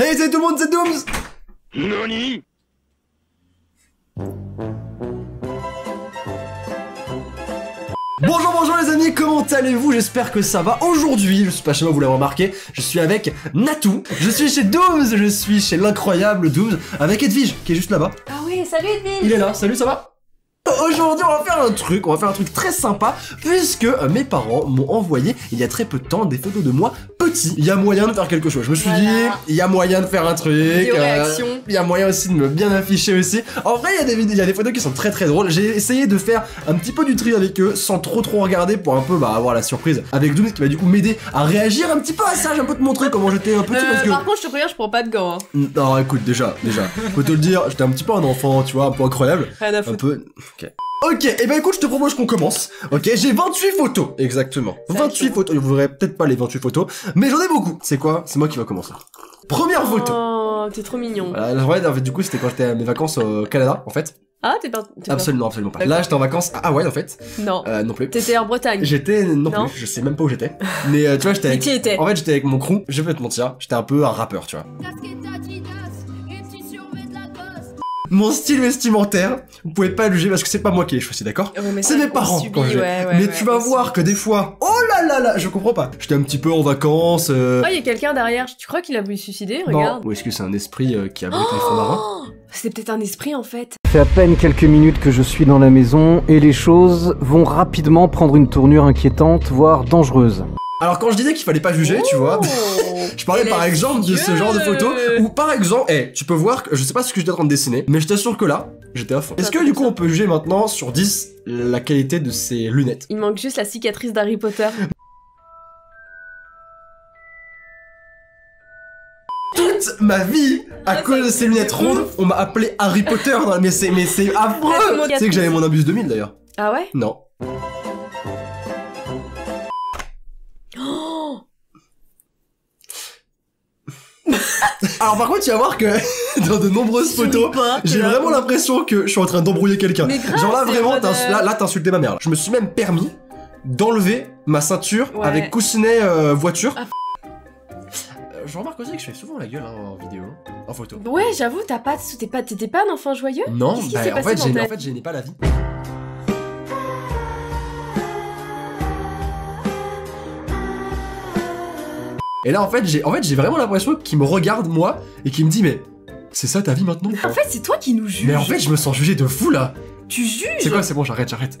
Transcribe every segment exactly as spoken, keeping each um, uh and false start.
Hey, salut tout le monde, c'est Dooms. Nani? Bonjour, bonjour les amis, comment allez-vous? J'espère que ça va. Aujourd'hui, je suis pas chez moi, vous l'avez remarqué, je suis avec Nato, je suis chez Dooms, je suis chez l'incroyable Dooms, avec Edwige, qui est juste là-bas. Ah oui, salut Edwige. Il est là, salut, ça va? Aujourd'hui on va faire un truc, on va faire un truc très sympa puisque mes parents m'ont envoyé il y a très peu de temps des photos de moi petit. Il y a moyen de faire quelque chose, je me suis voilà. dit il y a moyen de faire un truc, euh, il y a moyen aussi de me bien afficher aussi. En vrai il y a des, il y a des photos qui sont très très drôles, j'ai essayé de faire un petit peu du tri avec eux sans trop trop regarder pour un peu bah, avoir la surprise avec Dooms qui va du coup m'aider à réagir un petit peu à ça, j'ai un peu te montrer comment j'étais un petit euh, parce que... Par contre je te préviens je prends pas de gants hein. Non écoute déjà, déjà, faut te le dire, j'étais un petit peu un enfant tu vois, un peu incroyable. Rien à foutre. Un peu... Ok, ok, et eh ben écoute, je te propose qu'on commence. Ok, j'ai vingt-huit photos, exactement. vingt-huit photos, vous verrez peut-être pas les vingt-huit photos, mais j'en ai beaucoup. C'est quoi? C'est moi qui va commencer. Première oh, photo. Oh, t'es trop mignon. Voilà, là, ouais, en fait, du coup, c'était quand j'étais à mes vacances au Canada, en fait. Ah, t'es pas... Absolument, absolument pas. Là, j'étais en vacances à Hawaï, en fait. Non. Euh, non plus. T'étais en Bretagne. J'étais... Non, non plus, je sais même pas où j'étais. Mais euh, tu vois, j'étais avec... qui était? En fait, j'étais avec mon crew, je vais te mentir, j'étais un peu un rappeur, tu vois. Mon style vestimentaire, vous pouvez pas le juger parce que c'est pas moi qui l'ai choisi, d'accord? Ouais, c'est mes parents subit, quand ouais, ouais, Mais ouais, tu vas voir subit. que des fois, oh là là là, je comprends pas. J'étais un petit peu en vacances. Euh... Oh, il y a quelqu'un derrière. Tu crois qu'il a voulu se suicider? Regarde. Ou est-ce que c'est un esprit euh, qui a voulu oh les fonds marins? C'est peut-être un esprit en fait. Ça fait à peine quelques minutes que je suis dans la maison et les choses vont rapidement prendre une tournure inquiétante, voire dangereuse. Alors quand je disais qu'il fallait pas juger, oh, tu vois, je parlais par exemple de ce genre de photos où par exemple, hey, tu peux voir que je sais pas ce que j'étais en train de dessiner, mais je t'assure que là, j'étais à fond. Est-ce que du coup on peut juger maintenant sur dix la qualité de ses lunettes? Il manque juste la cicatrice d'Harry Potter. Toute ma vie, à ah, cause de ces lunettes rondes, on m'a appelé Harry Potter, mais c'est mais c'est affreux. Tu sais que j'avais mon Imbus deux mille d'ailleurs. Ah ouais? Non. Alors par contre tu vas voir que dans de nombreuses photos j'ai vraiment l'impression que je suis en train d'embrouiller quelqu'un. Genre là vraiment de... là, là t'as insulté ma mère là. Je me suis même permis d'enlever ma ceinture ouais. avec coussinet euh, voiture. Ah, je remarque aussi que je fais souvent la gueule hein, en vidéo, en photo. Ouais j'avoue t'as pas t'étais pas, pas un enfant joyeux. Non bah, en, fait, en fait je n'ai pas la vie. Et là en fait j'ai en fait, j'ai vraiment l'impression qu'il me regarde moi et qu'il me dit mais c'est ça ta vie maintenant? En fait c'est toi qui nous juge. Mais en fait je me sens jugé de fou là. Tu juges? C'est quoi? C'est bon j'arrête j'arrête.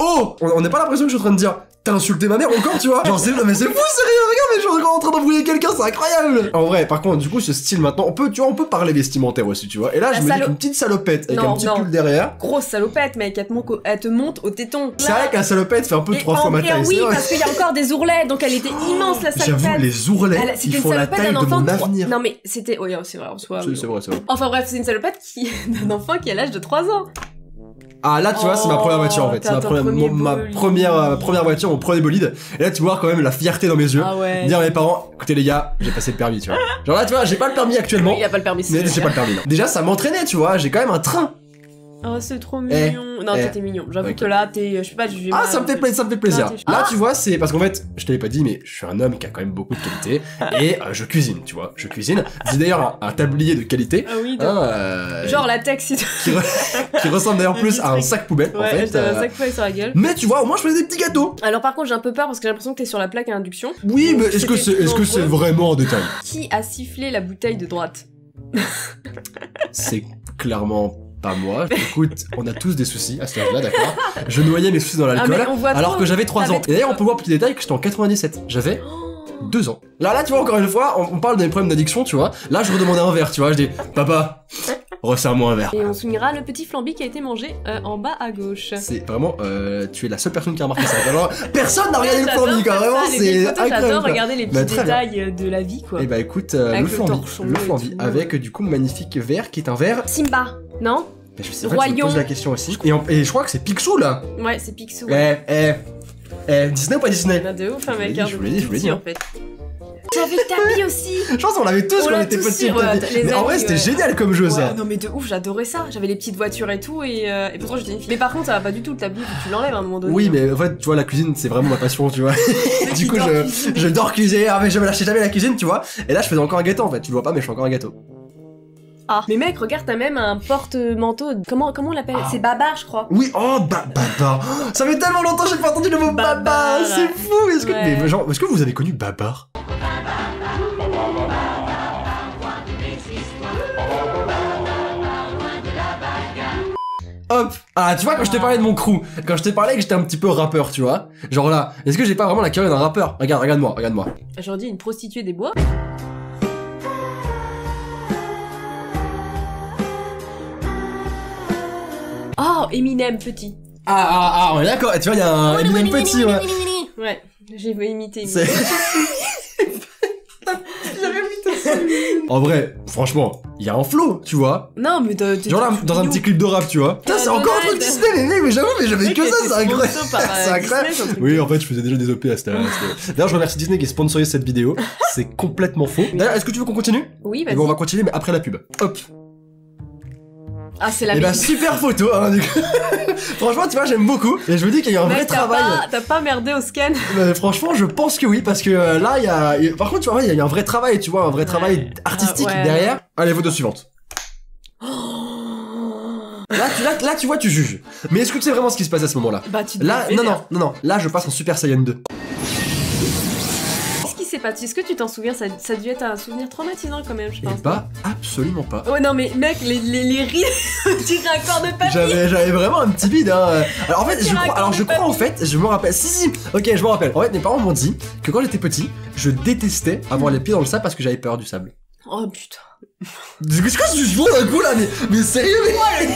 Oh, on n'a pas l'impression que je suis en train de dire t'as insulté ma mère encore tu vois. Genre c'est mais c'est fou sérieux regarde mais je suis encore en train d'embrouiller quelqu'un c'est incroyable. En vrai par contre du coup ce style maintenant on peut tu vois on peut parler vestimentaire aussi tu vois. Et là la je me dis qu'une petite salopette avec non, un petit non. pull derrière. Grosse salopette mec elle te, monte au... elle te monte au téton. C'est vrai qu'un salopette fait un peu trois fois ma taille. Oui parce qu'il y a encore des ourlets donc elle était immense la salopette. J'avoue les ourlets elle, ils font la taille de mon avenir. Non mais c'était oh, c'est vrai en soi. C'est vrai c'est vrai. Enfin bref c'est une salopette qui d'un enfant qui a l'âge de trois ans. Ah là tu vois oh, c'est ma première voiture en fait, c'est ma, première, mon, ma première, euh, première voiture, mon premier bolide. Et là tu vois quand même la fierté dans mes yeux, ah ouais. dire à mes parents, écoutez les gars, j'ai passé le permis tu vois. Genre là tu vois j'ai pas le permis actuellement, il a pas le permis, mais j'ai pas le permis non. Déjà ça m'entraînait tu vois, j'ai quand même un train. Oh c'est trop mignon. Eh, non eh, t'es mignon, j'avoue okay. que là t'es, je sais pas, je Ah ça me fait plaisir, ça me fait plaisir. Ah, là tu vois c'est parce qu'en fait je t'avais pas dit mais je suis un homme qui a quand même beaucoup de qualité et euh, je cuisine tu vois, je cuisine. C'est d'ailleurs un, un tablier de qualité. Ah oui. Hein, euh, genre la texte qui, re... qui ressemble d'ailleurs plus à un sac poubelle ouais, en fait. Euh... un sac poubelle sur la gueule. Mais tu vois au moins je faisais des petits gâteaux. Alors par contre j'ai un peu peur parce que j'ai l'impression que t'es sur la plaque à induction. Oui mais est-ce que c'est, est-ce que c'est vraiment en détail? Qui a sifflé la bouteille de droite? C'est clairement pas moi. Écoute, on a tous des soucis à ce âge-là, d'accord? Je noyais mes soucis dans l'alcool ah alors que j'avais trois ans. Et d'ailleurs, on peut voir petit détail que j'étais en quatre-vingt-dix-sept. J'avais deux ans. Là, là, tu vois, encore une fois, on, on parle des problèmes d'addiction, tu vois. Là, je redemandais un verre, tu vois. Je dis, papa, resserre-moi un verre. Et on soulignera le petit flambi qui a été mangé euh, en bas à gauche. C'est vraiment, euh, tu es la seule personne qui a remarqué ça. Alors, personne n'a regardé le flambi, quoi. Vraiment, c'est incroyable. J'adore regarder les petits bah, détails de la vie, quoi. Et bah écoute, euh, le flambi, le flambi, avec du coup, magnifique verre qui est un verre. Simba. Non bah, je sais pas, je me pose la question aussi. Et, on, et je crois que c'est Picsou là. Ouais, c'est Picsou. Eh, eh, eh, Disney ou pas Disney? De ouf, un mec. Je vous l'ai dit, je vous l'ai dit. En fait. J'avais tapis aussi. Je pense qu'on l'avait tous on quand on était petits. Ouais, mais en vrai, c'était ouais. génial comme jeu, ouais, ça. Non, mais de ouf, j'adorais ça. J'avais les petites voitures et tout, et, euh, et pourtant j'étais une fille. Mais par contre, ça va pas du tout le tapis, tu l'enlèves à un moment donné. Oui, mais en fait, tu vois, la cuisine, c'est vraiment ma passion, tu vois. Du coup, je, je dors cuisiner, ah, mais je me lâchais jamais la cuisine, tu vois. Et là, je faisais encore un gâteau en fait. Tu le vois pas, mais je fais encore un gâteau. Ah. Mais mec, regarde, t'as même un porte-manteau. Comment, comment on l'appelle? ah. C'est Babar, je crois. Oui, oh, ba Babar. Ça fait tellement longtemps que j'ai pas entendu le mot Babar. Babar. C'est fou. Est-ce que, ouais. mais, genre, est-ce que vous avez connu Babar? Hop. Ah, tu vois, quand je te parlais de mon crew, quand je te parlais que j'étais un petit peu rappeur, tu vois. Genre là, est-ce que j'ai pas vraiment la carrière d'un rappeur? Regarde, regarde-moi, regarde-moi. J'en dis une prostituée des bois. Oh, Eminem petit. Ah, ah, ah, on est d'accord. Tu vois, il y a un Eminem petit, ouais. Ouais, j'ai voulu imiter Eminem. En vrai, franchement, il y a un flow, tu vois. Non, mais t'es genre là, dans un petit clip de rap, tu vois. Putain, c'est encore un truc Disney, les mecs, mais j'avoue, mais j'avais que ça, c'est incroyable. C'est incroyable. Oui, en fait, je faisais déjà des O P à cette heure. D'ailleurs, je remercie Disney qui sponsorise cette vidéo. C'est complètement faux. D'ailleurs, est-ce que tu veux qu'on continue? Oui, vas-y. Bon, on va continuer, mais après la pub. Hop. Ah, c'est la et bah, super photo, hein, du coup. Franchement, tu vois, j'aime beaucoup. Et je me dis qu'il y a un mais vrai travail. T'as pas merdé au scan? Mais franchement, je pense que oui, parce que euh, là, il y a. Et, par contre, tu vois, il y a eu un vrai travail, tu vois, un vrai ouais. travail artistique ah, ouais. derrière. Allez, photo suivante. Là tu, là, là, tu vois, tu juges. Mais est-ce que tu sais vraiment ce qui se passe à ce moment-là? Bah, tu te Là, non, non, non, non. Là, je passe en Super Saiyan deux. Est-ce que tu t'en souviens? Ça, ça devait être un souvenir traumatisant quand même, je pense. Eh bah, absolument pas. Oh non, mais mec, les, les, les rires du raccord de papy. J'avais vraiment un petit vide, hein. Alors en fait, je crois, alors, je crois en fait, je me rappelle. Si, si, ok, je me rappelle. En fait, mes parents m'ont dit que quand j'étais petit, je détestais avoir les pieds dans le sable parce que j'avais peur du sable. Oh putain. Qu'est-ce que tu joues d'un coup là? Mais, mais sérieux, mais...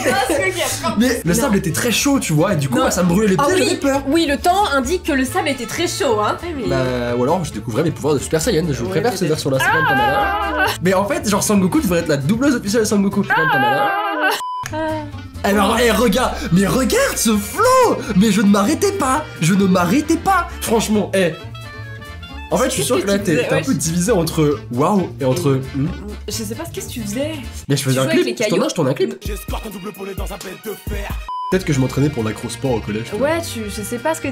mais le sable non. était très chaud, tu vois, et du coup, bah, ça me brûlait les pieds, oh, oui. j'avais peur. Oui, le temps indique que le sable était très chaud, hein. Mais... Bah, ou alors je découvrais mes pouvoirs de Super Saiyan, je ouais, préfère cette version là, c'est quand même ah Mais en fait, genre Sangoku devrait être la doubleuse officielle de Sangoku, c'est quand même pas mal. Eh ben, hey, regarde, mais regarde ce flow. Mais je ne m'arrêtais pas, je ne m'arrêtais pas, franchement, eh. Hey. En fait, je suis sûr que, que là, t'es ouais. un peu divisé entre waouh et entre. Hmm. Je sais pas, qu'est-ce que tu faisais? Mais je faisais tu un clip. Je tournais, je tournais un clip. J'escorte un double polé dans un bête de fer. Peut-être que je m'entraînais pour l'acrosport au collège. Ouais, tu, je sais pas ce que.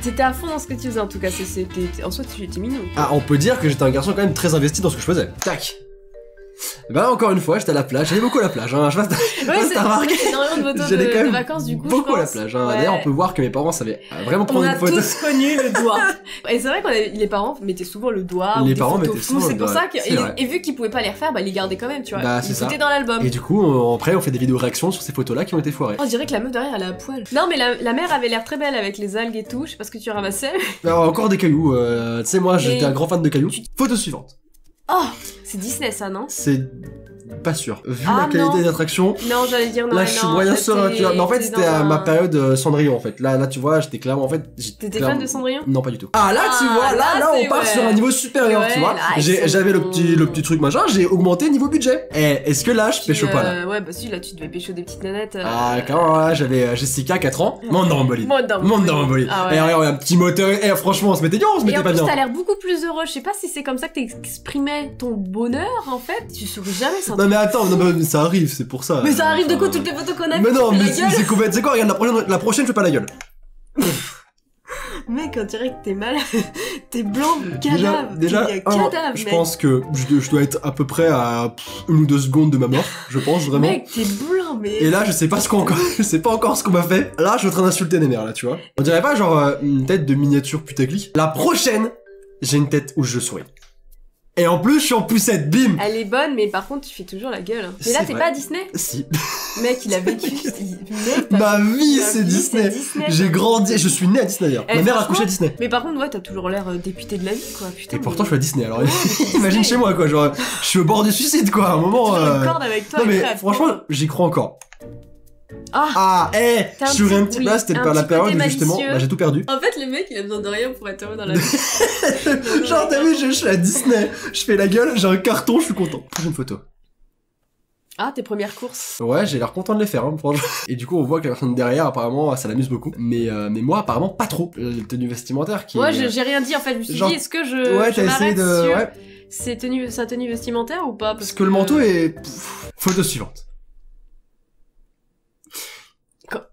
T'étais à fond dans ce que tu faisais en tout cas. C'était en soi, tu étais mignon. Ah, on peut dire que j'étais un garçon quand même très investi dans ce que je faisais. Tac. Bah encore une fois, j'étais à la plage, j'allais beaucoup à la plage, hein. Je sais pas si t'as remarqué. J'allais quand même de vacances, du coup, beaucoup à la plage, hein. Ouais. D'ailleurs, on peut voir que mes parents savaient vraiment prendre une photo. On a tous connu le doigt. Et c'est vrai que avait... les parents mettaient souvent le doigt. Les parents mettaient souvent le doigt. C'est pour ça que... et... et vu qu'ils pouvaient pas les refaire, bah ils les gardaient quand même, tu vois. Bah, ils foutaient dans l'album. Et du coup, on... après, on fait des vidéos réactions sur ces photos-là qui ont été foirées. On dirait que la meuf derrière, elle a à poil. Non, mais la, la mère avait l'air très belle avec les algues et tout. Je sais pas ce que tu ramassais. Alors, encore des cailloux. Euh... Tu sais, moi, j'étais un grand fan de cailloux. Photo suivante. Oh, c'est Disney ça, non? C'est pas sûr. Vu ah, la qualité des attractions. Non, j'allais dire non. Là, je suis moyen serein. Mais en fait, c'était à un... ma période euh, Cendrillon en fait. Là, là, tu vois, j'étais clairement en fait. T'étais clairement... fan de Cendrillon? Non, pas du tout. Ah là, ah, tu vois, là, là, là on part ouais. sur un niveau supérieur, ouais, tu vois. J'avais le petit, le petit truc machin. J'ai augmenté niveau budget. Eh, est-ce que là, je pêche euh, pas là? Ouais, bah si, là, tu devais pêcher des petites nanettes. Euh... Ah, clairement, là, j'avais Jessica, quatre ans. Monde en bolide. Monde en bolide. Et regarde, un petit moteur. Eh, franchement, on se mettait bien, on se mettait pas bien. T'as l'air beaucoup plus heureux. Je sais pas si c'est comme ça que t'exprimais ton bonheur en fait. Tu saurais jamais ça. Non mais attends, non, mais ça arrive, c'est pour ça. Mais ça arrive de quoi, toutes les photos qu'on a? Mais non, mais c'est complètement... C'est quoi, regarde, la prochaine, la prochaine, je fais pas la gueule. Mec, on dirait que t'es mal, t'es blanc, cadavre. Déjà, déjà alors, cadavre, je mec. pense que je, je dois être à peu près à une ou deux secondes de ma mort, je pense vraiment. Mec, t'es blanc, mais. Et là, je sais pas ce qu'on, je sais pas encore ce qu'on m'a fait. Là, je suis en train d'insulter les mères, là, tu vois. On dirait pas genre une tête de miniature putaclic. La prochaine, j'ai une tête où je souris. Et en plus, je suis en poussette, bim! Elle est bonne, mais par contre, tu fais toujours la gueule. Mais là, t'es pas à Disney? Si. Mec, il a vécu. Ma vie, c'est Disney. J'ai grandi, je suis né à Disney d'ailleurs. Ma mère a couché à Disney. Mais par contre, ouais, t'as toujours l'air dépité de la vie, quoi. Putain. Et pourtant, je suis à Disney, alors imagine chez moi, quoi. Genre, je suis au bord du suicide, quoi. À un moment. Non, mais franchement, j'y crois encore. Ah, eh, hey, je suis un petit peu là, c'était la période où justement, bah, j'ai tout perdu. En fait, le mec, il a besoin de rien pour être heureux dans la vie. Genre, t'as vu, je suis à Disney, je fais la gueule, j'ai un carton, je suis content. Prochaine photo. Ah, tes premières courses. Ouais, j'ai l'air content de les faire, hein, franchement. Et du coup, on voit que la personne derrière, apparemment, ça l'amuse beaucoup. Mais, euh, mais moi, apparemment, pas trop. Le tenue vestimentaire qui... Moi, ouais, est... j'ai rien dit, en fait. Je me suis Genre... dit, est-ce que je... Ouais, t'as essayé de... Sur... Ouais. C'est tenue... sa tenue vestimentaire ou pas? Parce, Parce que, que le manteau est... Pff, photo suivante. Quoi?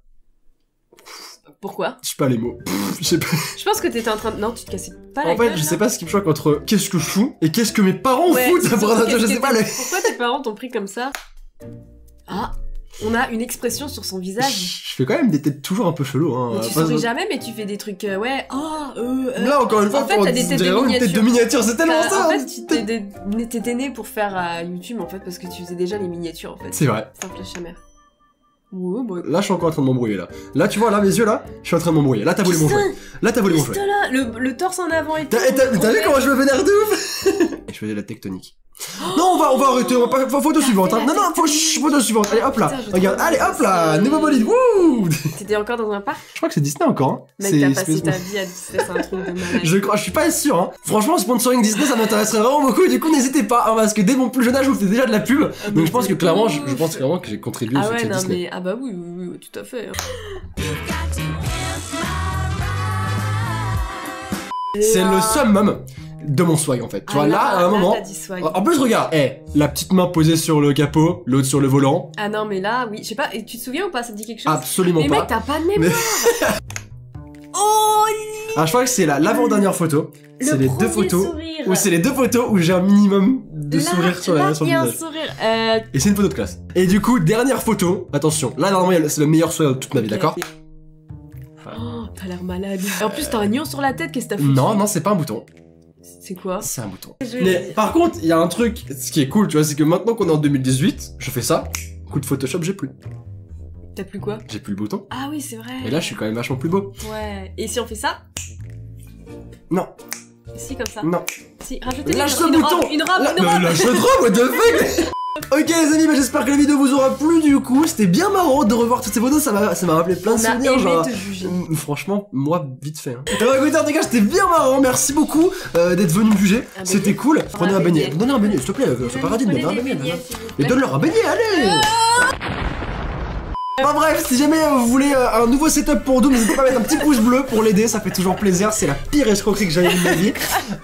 Pourquoi? Je sais pas les mots. Pff, je sais pas. Je pense que t'étais en train de... Non, tu te cassais pas en la En fait, gueule, je sais pas ce qui me choque entre qu'est-ce que je fous et qu'est-ce que mes parents ouais, foutent. Je sais pas les... Pourquoi tes parents t'ont pris comme ça? Ah, on a une expression sur son visage. Je fais quand même des têtes toujours un peu chelou, hein. Mais tu souris jamais, mais tu fais des trucs, euh, ouais, oh, euh, euh... Là, encore une fois, en fait, t'as des têtes de miniatures, c'est tellement ça. En fait, t'étais né pour faire euh, YouTube, en fait, parce que tu faisais déjà les miniatures, en fait. C'est vrai. Simple à chamer. Ouais, bah... Là, je suis encore en train de m'embrouiller, là. Là, tu vois, là, mes yeux, là, je suis en train de m'embrouiller. Là, t'as voulu mon jouet. Là, t'as voulu mon jouet. Là, le, le torse en avant et tout. T'as vu comment je me vénère de ouf. Je faisais la tectonique. Non, on va, on va arrêter, on va pas, photo suivante, hein. Non, non, faut, chut, photo suivante, allez hop là, putain, regarde, allez hop là, nouveau bolide, wouh. T'étais encore dans un parc? Je crois que c'est Disney encore, hein. Mec, t'as passé ta vie à Disney, c'est un truc de malade. Je crois, je suis pas sûr, hein. Franchement, sponsoring Disney, ça m'intéresserait vraiment beaucoup, du coup, n'hésitez pas, hein, parce que dès mon plus jeune âge, vous faites déjà de la pub, ah, donc je pense que clairement, je, je pense clairement que j'ai contribué au soutien Disney. Ah ouais, non, mais, ah bah oui, oui, oui, tout à fait. C'est le summum de mon swag en fait. Tu vois, ah là, à un moment. En plus, regarde, hey, la petite main posée sur le capot, l'autre sur le volant. Ah non, mais là, oui, je sais pas, et tu te souviens ou pas? Ça te dit quelque chose? Absolument mais pas. Mais mec, t'as pas de mémoire. Mais... Oh yeah. Ah, je crois que c'est la l'avant-dernière photo. Le c'est les deux photos. Ou c'est les deux photos où j'ai un minimum de là, sourire sur la sur le visage. Sourire. Euh... Et c'est une photo de classe. Et du coup, dernière photo, attention, là, normalement, c'est le meilleur sourire de toute ma vie, okay, d'accord? Oh, t'as l'air malade. En plus, t'as un nion sur la tête, qu'est-ce que t'as fait? Non, non, c'est pas un bouton. C'est quoi? C'est un bouton. Mais par contre, il y a un truc, ce qui est cool, tu vois, c'est que maintenant qu'on est en deux mille dix-huit, je fais ça, coup de Photoshop, j'ai plus. T'as plus quoi? J'ai plus le bouton. Ah oui, c'est vrai. Et là, je suis quand même vachement plus beau. Ouais. Et si on fait ça? Non. Si, comme ça? Non. Si, rajoutez lâche ce bouton! Robe, une robe, la... une robe! Lâche cette robe, what the fuck! Ok les amis, bah j'espère que la vidéo vous aura plu du coup, c'était bien marrant de revoir toutes ces photos, ça m'a rappelé plein de on souvenirs, genre, franchement, moi, vite fait. Hein. Alors écoutez, en tout cas, c'était bien marrant, merci beaucoup euh, d'être venu me juger, c'était cool, prenez un beignet, donnez un beignet, s'il te plaît, c'est pas radine, donnez un beignet, mais donne-leur un beignet, allez. Enfin bref, si jamais vous voulez un nouveau setup pour Dooms, n'hésitez pas à mettre un petit pouce bleu pour l'aider, ça fait toujours plaisir, c'est la pire escroquerie que j'ai jamais de ma vie.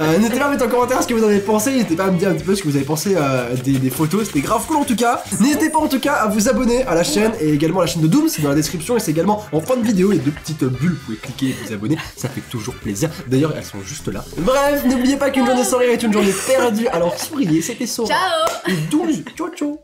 Euh, n'hésitez pas à mettre en commentaire ce que vous en avez pensé, n'hésitez pas à me dire un petit peu ce que vous avez pensé euh, des, des photos, c'était grave cool en tout cas. N'hésitez pas en tout cas à vous abonner à la chaîne et également à la chaîne de Dooms, c'est dans la description et c'est également en fin de vidéo, les deux petites bulles, vous pouvez cliquer et vous abonner, ça fait toujours plaisir. D'ailleurs, elles sont juste là. Bref, n'oubliez pas qu'une journée sans rire est une journée perdue, alors souriez, c'était Sora. Ciao et Dooms, ciao ciao.